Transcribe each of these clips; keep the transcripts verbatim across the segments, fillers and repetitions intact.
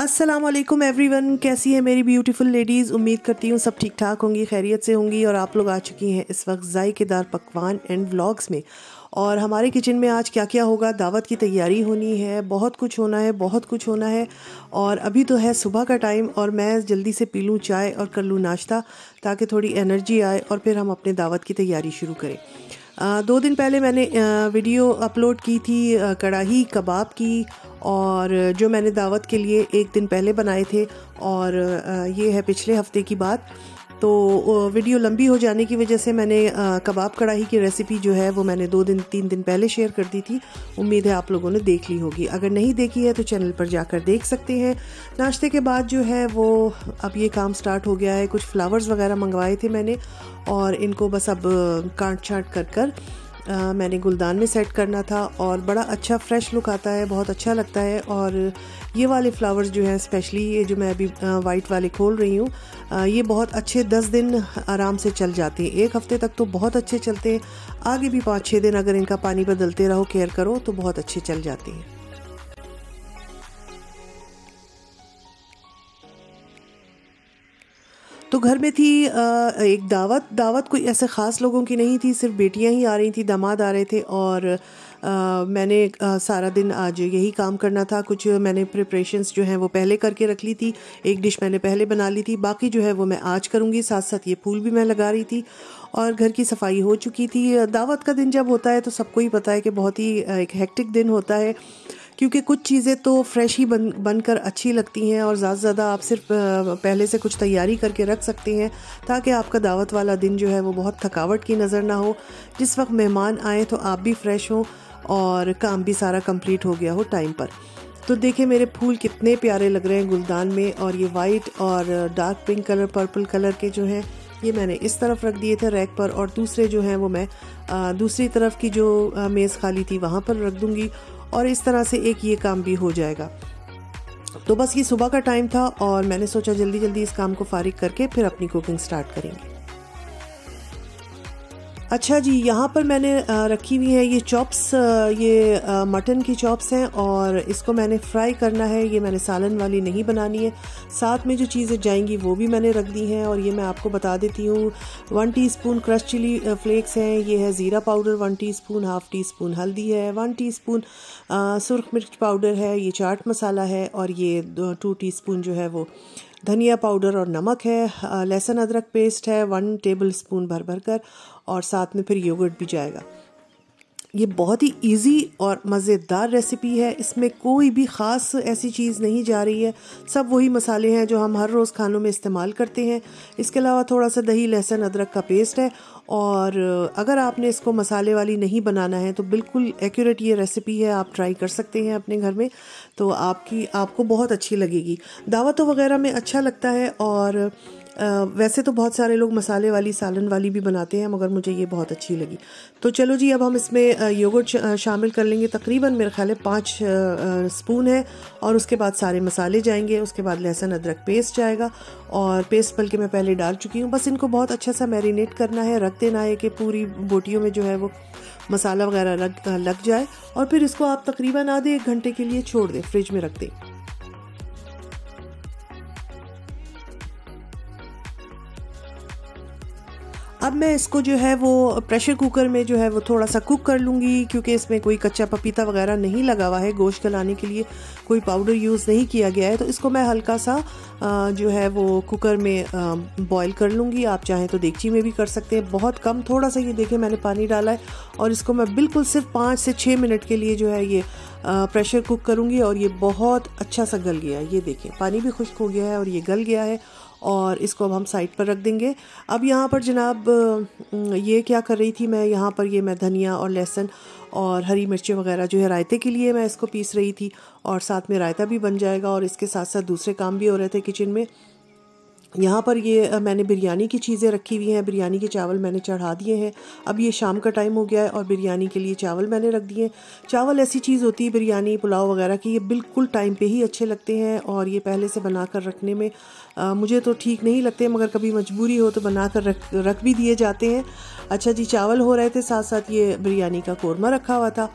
अस्सलाम वालेकुम एवरीवन, कैसी है मेरी ब्यूटीफुल लेडीज़। उम्मीद करती हूँ सब ठीक ठाक होंगी, खैरियत से होंगी। और आप लोग आ चुकी हैं इस वक्त जायकेदार पकवान एंड व्लॉग्स में। और हमारे किचन में आज क्या क्या होगा, दावत की तैयारी होनी है, बहुत कुछ होना है, बहुत कुछ होना है। और अभी तो है सुबह का टाइम और मैं जल्दी से पी लूँ चाय और कर लूँ नाश्ता ताकि थोड़ी एनर्जी आए और फिर हम अपने दावत की तैयारी शुरू करें। आ, दो दिन पहले मैंने आ, वीडियो अपलोड की थी कड़ाही कबाब की, और जो मैंने दावत के लिए एक दिन पहले बनाए थे। और आ, ये है पिछले हफ्ते की बात। तो वीडियो लंबी हो जाने की वजह से मैंने आ, कबाब कढ़ाई की रेसिपी जो है वो मैंने दो दिन तीन दिन पहले शेयर कर दी थी। उम्मीद है आप लोगों ने देख ली होगी, अगर नहीं देखी है तो चैनल पर जाकर देख सकते हैं। नाश्ते के बाद जो है वो अब ये काम स्टार्ट हो गया है। कुछ फ्लावर्स वगैरह मंगवाए थे मैंने और इनको बस अब काट छाँट कर कर आ, मैंने गुलदान में सेट करना था। और बड़ा अच्छा फ्रेश लुक आता है, बहुत अच्छा लगता है। और ये वाले फ्लावर्स जो हैं स्पेशली, ये जो मैं अभी वाइट वाले खोल रही हूँ, ये बहुत अच्छे दस दिन आराम से चल जाते हैं, एक हफ़्ते तक तो बहुत अच्छे चलते हैं। आगे भी पाँच छः दिन अगर इनका पानी बदलते रहो, केयर करो तो बहुत अच्छे चल जाते हैं। तो घर में थी एक दावत। दावत कोई ऐसे ख़ास लोगों की नहीं थी, सिर्फ बेटियां ही आ रही थी, दामाद आ रहे थे। और आ, मैंने आ, सारा दिन आज यही काम करना था। कुछ मैंने प्रिपरेशंस जो हैं वो पहले करके रख ली थी, एक डिश मैंने पहले बना ली थी, बाकी जो है वो मैं आज करूँगी। साथ साथ ये फूल भी मैं लगा रही थी और घर की सफाई हो चुकी थी। दावत का दिन जब होता है तो सबको ही पता है कि बहुत ही एक हेक्टिक दिन होता है, क्योंकि कुछ चीज़ें तो फ्रेश ही बन बनकर अच्छी लगती हैं और ज़्यादा से ज़्यादा आप सिर्फ पहले से कुछ तैयारी करके रख सकते हैं ताकि आपका दावत वाला दिन जो है वो बहुत थकावट की नज़र ना हो। जिस वक्त मेहमान आए तो आप भी फ्रेश हो और काम भी सारा कंप्लीट हो गया हो टाइम पर। तो देखिए मेरे फूल कितने प्यारे लग रहे हैं गुलदान में। और ये वाइट और dark pink colour, purple colour के जो हैं ये मैंने इस तरफ रख दिए थे रैक पर, और दूसरे जो हैं वो मैं आ, दूसरी तरफ की जो मेज़ खाली थी वहाँ पर रख दूँगी। और इस तरह से एक ये काम भी हो जाएगा। तो बस ये सुबह का टाइम था और मैंने सोचा जल्दी जल्दी इस काम को फारिग करके फिर अपनी कुकिंग स्टार्ट करेंगे। अच्छा जी, यहाँ पर मैंने रखी हुई है ये चॉप्स, ये मटन की चॉप्स हैं और इसको मैंने फ्राई करना है। ये मैंने सालन वाली नहीं बनानी है, साथ में जो चीज़ें जाएंगी वो भी मैंने रख दी हैं। और ये मैं आपको बता देती हूँ, one teaspoon crush chilli flakes हैं, ये है ज़ीरा powder one teaspoon, half teaspoon हल्दी है, वन टी स्पून सुर्ख मिर्च पाउडर है, ये चाट मसाला है, और ये टू टी स्पून जो है वो धनिया पाउडर और नमक है, लहसुन अदरक पेस्ट है वन टेबल स्पून भर भर कर, और साथ में फिर योगर्ट भी जाएगा। ये बहुत ही इजी और मज़ेदार रेसिपी है, इसमें कोई भी ख़ास ऐसी चीज़ नहीं जा रही है, सब वही मसाले हैं जो हम हर रोज़ खानों में इस्तेमाल करते हैं। इसके अलावा थोड़ा सा दही, लहसुन अदरक का पेस्ट है। और अगर आपने इसको मसाले वाली नहीं बनाना है तो बिल्कुल एक्यूरेट ये रेसिपी है, आप ट्राई कर सकते हैं अपने घर में, तो आपकी आपको बहुत अच्छी लगेगी। दावतों वगैरह में अच्छा लगता है। और आ, वैसे तो बहुत सारे लोग मसाले वाली, सालन वाली भी बनाते हैं, मगर मुझे ये बहुत अच्छी लगी। तो चलो जी, अब हम इसमें योगर्ट शामिल कर लेंगे। तकरीबन मेरे ख्याल है पाँच स्पून है, और उसके बाद सारे मसाले जाएंगे, उसके बाद लहसुन अदरक पेस्ट जाएगा। और पेस्ट बल्कि मैं पहले डाल चुकी हूँ। बस इनको बहुत अच्छा सा मैरिनेट करना है, रख देना है कि पूरी बोटियों में जो है वो मसाला वगैरह लग लग जाए। और फिर इसको आप तकरीबन आधे एक घंटे के लिए छोड़ दें, फ्रिज में रख दें। अब मैं इसको जो है वो प्रेशर कुकर में जो है वो थोड़ा सा कुक कर लूँगी, क्योंकि इसमें कोई कच्चा पपीता वगैरह नहीं लगा हुआ है, गोश्त गलाने के लिए कोई पाउडर यूज़ नहीं किया गया है। तो इसको मैं हल्का सा जो है वो कुकर में बॉईल कर लूँगी। आप चाहें तो देगची में भी कर सकते हैं, बहुत कम थोड़ा सा। ये देखें मैंने पानी डाला है और इसको मैं बिल्कुल सिर्फ पाँच से छः मिनट के लिए जो है ये प्रेशर कुक करूँगी। और ये बहुत अच्छा सा गल गया है, ये देखें पानी भी खुश्क हो गया है और ये गल गया है। और इसको अब हम साइड पर रख देंगे। अब यहाँ पर जनाब ये क्या कर रही थी मैं, यहाँ पर ये मैं धनिया और लहसुन और हरी मिर्चें वगैरह जो है रायते के लिए मैं इसको पीस रही थी, और साथ में रायता भी बन जाएगा। और इसके साथ साथ दूसरे काम भी हो रहे थे किचन में। यहाँ पर ये मैंने बिरयानी की चीज़ें रखी हुई हैं, बिरयानी के चावल मैंने चढ़ा दिए हैं। अब ये शाम का टाइम हो गया है और बिरयानी के लिए चावल मैंने रख दिए। चावल ऐसी चीज़ होती है बिरयानी, पुलाव वगैरह की, ये बिल्कुल टाइम पे ही अच्छे लगते हैं। और ये पहले से बना कर रखने में आ, मुझे तो ठीक नहीं लगते, मगर कभी मजबूरी हो तो बना कर रख रख भी दिए जाते हैं। अच्छा जी, चावल हो रहे थे, साथ साथ ये बिरयानी का कौरमा रखा हुआ था।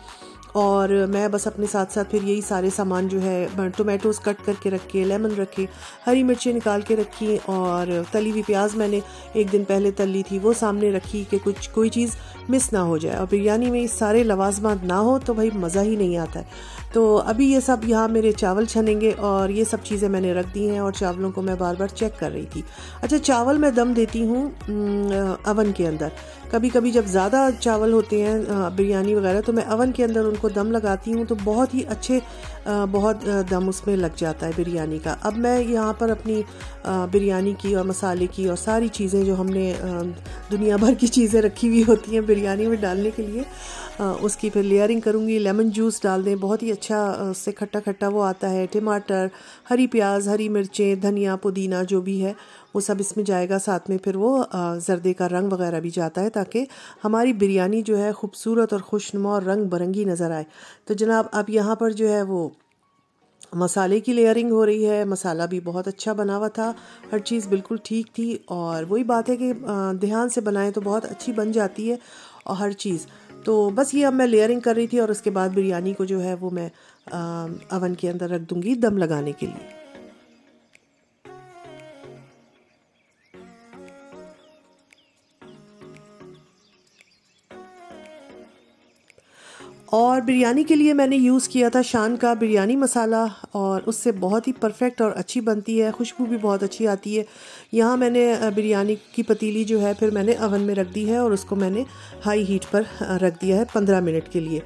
और मैं बस अपने साथ साथ फिर यही सारे सामान जो है टोमेटोज़ कट करके रखे, लेमन रखे, हरी मिर्चें निकाल के रखी और तली हुई प्याज मैंने एक दिन पहले तल ली थी वो सामने रखी कि कुछ कोई चीज़ मिस ना हो जाए। और बिरयानी में सारे लवाजमात ना हो तो भाई मज़ा ही नहीं आता है। तो अभी ये सब यहाँ मेरे चावल छनेंगे और ये सब चीज़ें मैंने रख दी हैं और चावलों को मैं बार बार चेक कर रही थी। अच्छा, चावल मैं दम देती हूँ अवन के अंदर। कभी कभी जब ज़्यादा चावल होते हैं बिरयानी वगैरह तो मैं अवन के अंदर उनको दम लगाती हूँ तो बहुत ही अच्छे बहुत दम उसमें लग जाता है बिरयानी का। अब मैं यहाँ पर अपनी बिरयानी की और मसाले की और सारी चीज़ें जो हमने दुनिया भर की चीज़ें रखी हुई होती हैं बिरयानी में डालने के लिए उसकी फिर लेयरिंग करूँगी। लेमन जूस डाल दें, बहुत ही अच्छा उससे खट्टा खट्टा वो आता है। टमाटर, हरी प्याज, हरी मिर्चें, धनिया, पुदीना जो भी है वो सब इसमें जाएगा। साथ में फिर वो जर्दे का रंग वगैरह भी जाता है ताकि हमारी बिरयानी जो है खूबसूरत और खुशनुमा और रंग बिरंगी नज़र आए। तो जनाब अब यहाँ पर जो है वो मसाले की लेयरिंग हो रही है। मसाला भी बहुत अच्छा बना हुआ था, हर चीज़ बिल्कुल ठीक थी। और वही बात है कि ध्यान से बनाएं तो बहुत अच्छी बन जाती है और हर चीज़। तो बस ये अब मैं लेयरिंग कर रही थी और उसके बाद बिरयानी को जो है वो मैं अवन के अंदर रख दूँगी दम लगाने के लिए। और बिरयानी के लिए मैंने यूज़ किया था शान का बिरयानी मसाला और उससे बहुत ही परफेक्ट और अच्छी बनती है, खुशबू भी बहुत अच्छी आती है। यहाँ मैंने बिरयानी की पतीली जो है फिर मैंने अवन में रख दी है और उसको मैंने हाई हीट पर रख दिया है पंद्रह मिनट के लिए।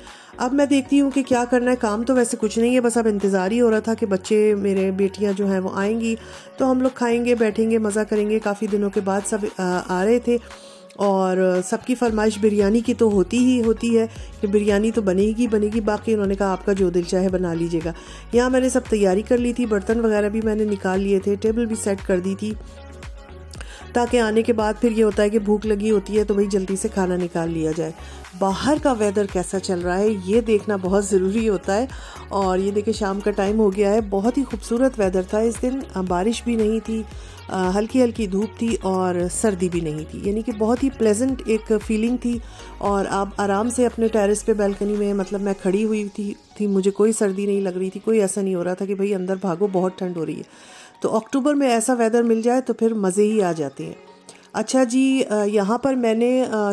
अब मैं देखती हूँ कि क्या करना है। काम तो वैसे कुछ नहीं है, बस अब इंतज़ार ही हो रहा था कि बच्चे मेरे बेटियाँ जो हैं वो आएंगी तो हम लोग खाएँगे, बैठेंगे, मज़ा करेंगे। काफ़ी दिनों के बाद सब आ रहे थे और सबकी फरमाइश बिरयानी की तो होती ही होती है कि बिरयानी तो बनेगी बनेगी। बाकी उन्होंने कहा आपका जो दिल चाहे बना लीजिएगा। यहाँ मैंने सब तैयारी कर ली थी, बर्तन वगैरह भी मैंने निकाल लिए थे, टेबल भी सेट कर दी थी ताकि आने के बाद फिर ये होता है कि भूख लगी होती है तो भाई जल्दी से खाना निकाल लिया जाए। बाहर का वेदर कैसा चल रहा है ये देखना बहुत ज़रूरी होता है और ये देखिए शाम का टाइम हो गया है। बहुत ही खूबसूरत वेदर था इस दिन, बारिश भी नहीं थी, हल्की हल्की धूप थी और सर्दी भी नहीं थी, यानी कि बहुत ही प्लेजेंट एक फीलिंग थी। और आप आराम से अपने टेरेस पे बैल्कनी में, मतलब मैं खड़ी हुई थी थी मुझे कोई सर्दी नहीं लग रही थी, कोई ऐसा नहीं हो रहा था कि भाई अंदर भागो बहुत ठंड हो रही है। तो अक्टूबर में ऐसा वेदर मिल जाए तो फिर मज़े ही आ जाते हैं। अच्छा जी, यहाँ पर मैंने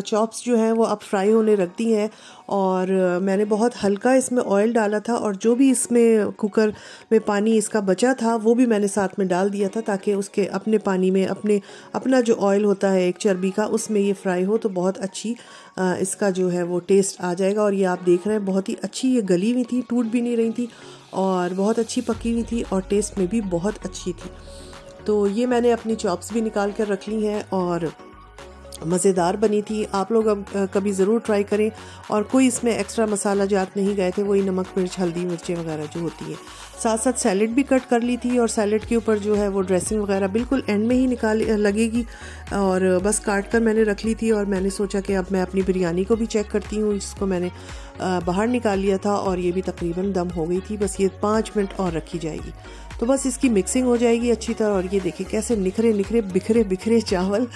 चॉप्स जो हैं वो अब फ्राई होने रख दी हैं और मैंने बहुत हल्का इसमें ऑयल डाला था और जो भी इसमें कुकर में पानी इसका बचा था वो भी मैंने साथ में डाल दिया था ताकि उसके अपने पानी में अपने अपना जो ऑयल होता है एक चर्बी का उसमें ये फ्राई हो तो बहुत अच्छी इसका जो है वो टेस्ट आ जाएगा। और ये आप देख रहे हैं बहुत ही अच्छी ये गली हुई थी, टूट भी नहीं रही थी और बहुत अच्छी पकी हुई थी और टेस्ट में भी बहुत अच्छी थी। तो ये मैंने अपनी चॉप्स भी निकाल कर रख ली हैं और मज़ेदार बनी थी। आप लोग अब कभी ज़रूर ट्राई करें। और कोई इसमें एक्स्ट्रा मसाला जात नहीं गए थे, वही नमक, मिर्च, हल्दी, मिर्चें वगैरह जो होती है। साथ साथ सैलेड भी कट कर ली थी और सैलेड के ऊपर जो है वो ड्रेसिंग वगैरह बिल्कुल एंड में ही निकाल लगेगी और बस काट कर मैंने रख ली थी। और मैंने सोचा कि अब मैं अपनी बिरयानी को भी चेक करती हूँ, इसको मैंने बाहर निकाल लिया था और ये भी तकरीबन दम हो गई थी। बस ये पाँच मिनट और रखी जाएगी तो बस इसकी मिक्सिंग हो जाएगी अच्छी तरह। और ये देखिए कैसे निखरे निखरे बिखरे बिखरे चावल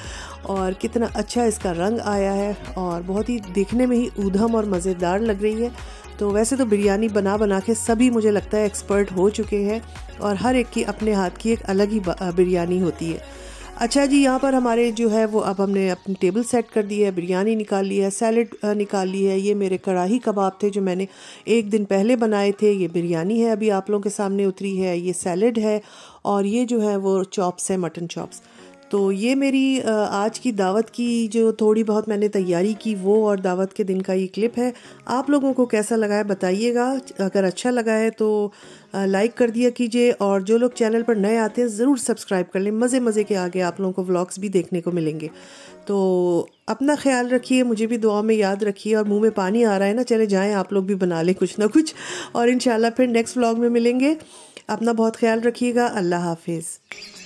और कितना अच्छा इसका रंग आया है और बहुत ही देखने में ही ऊधम और मज़ेदार लग रही है। तो वैसे तो बिरयानी बना बना के सभी मुझे लगता है एक्सपर्ट हो चुके हैं और हर एक की अपने हाथ की एक अलग ही बिरयानी होती है। अच्छा जी, यहाँ पर हमारे जो है वो अब हमने अपनी टेबल सेट कर दी है, बिरयानी निकाल ली है, सैलेड निकाल ली है। ये मेरे कड़ाही कबाब थे जो मैंने एक दिन पहले बनाए थे। ये बिरयानी है अभी आप लोगों के सामने उतरी है, ये सैलेड है और ये जो है वो चॉप्स है, मटन चॉप्स। तो ये मेरी आज की दावत की जो थोड़ी बहुत मैंने तैयारी की वो और दावत के दिन का ये क्लिप है। आप लोगों को कैसा लगा है बताइएगा। अगर अच्छा लगा है तो लाइक कर दिया कीजिए और जो लोग चैनल पर नए आते हैं ज़रूर सब्सक्राइब कर लें। मज़े मज़े के आगे आप लोगों को व्लॉग्स भी देखने को मिलेंगे। तो अपना ख्याल रखिए, मुझे भी दुआ में याद रखिए। और मुंह में पानी आ रहा है ना, चले जाएँ आप लोग भी बना लें कुछ ना कुछ। और इंशाल्लाह फिर नेक्स्ट व्लॉग में मिलेंगे। अपना बहुत ख्याल रखिएगा। अल्लाह हाफिज़।